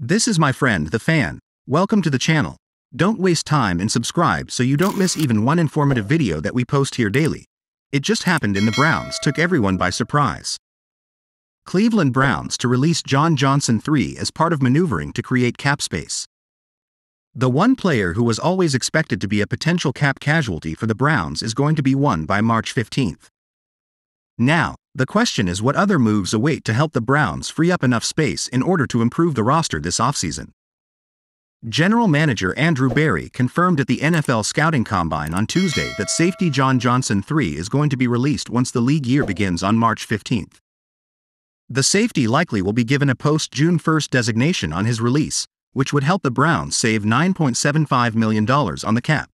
This is my friend the fan. Welcome to the channel. Don't waste time and subscribe so you don't miss even one informative video that we post here daily. It just happened and the Browns took everyone by surprise. Cleveland Browns to release John Johnson III as part of maneuvering to create cap space. The one player who was always expected to be a potential cap casualty for the Browns is going to be one by March 15th. Now, the question is what other moves await to help the Browns free up enough space in order to improve the roster this offseason. General Manager Andrew Berry confirmed at the NFL Scouting Combine on Tuesday that safety John Johnson III is going to be released once the league year begins on March 15th. The safety likely will be given a post-June 1st designation on his release, which would help the Browns save $9.75 million on the cap.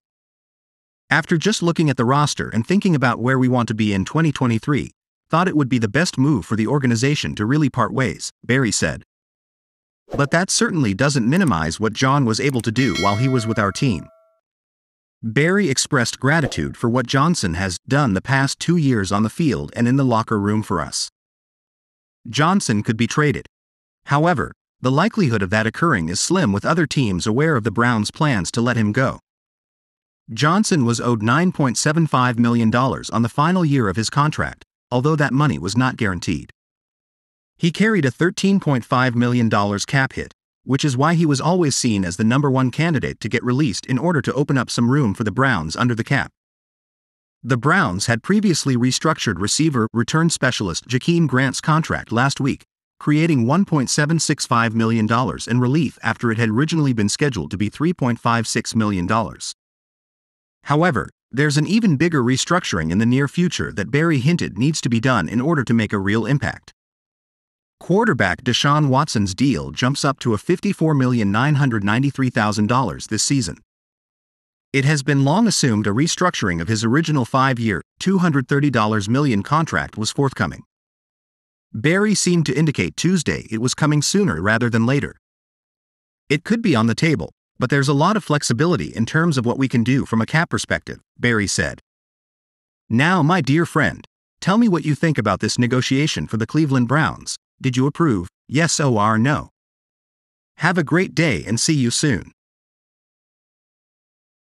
After just looking at the roster and thinking about where we want to be in 2023, thought it would be the best move for the organization to really part ways, Berry said. But that certainly doesn't minimize what John was able to do while he was with our team. Berry expressed gratitude for what Johnson has done the past 2 years on the field and in the locker room for us. Johnson could be traded. However, the likelihood of that occurring is slim with other teams aware of the Browns' plans to let him go. Johnson was owed $9.75 million on the final year of his contract, although that money was not guaranteed. He carried a $13.5 million cap hit, which is why he was always seen as the #1 candidate to get released in order to open up some room for the Browns under the cap. The Browns had previously restructured receiver return specialist Jakeem Grant's contract last week, creating $1.765 million in relief after it had originally been scheduled to be $3.56 million. However, there's an even bigger restructuring in the near future that Berry hinted needs to be done in order to make a real impact. Quarterback Deshaun Watson's deal jumps up to a $54,993,000 this season. It has been long assumed a restructuring of his original 5-year, $230 million contract was forthcoming. Berry seemed to indicate Tuesday it was coming sooner rather than later. It could be on the table, but there's a lot of flexibility in terms of what we can do from a cap perspective, Berry said. Now, my dear friend, tell me what you think about this negotiation for the Cleveland Browns. Did you approve, yes or no? Have a great day and see you soon.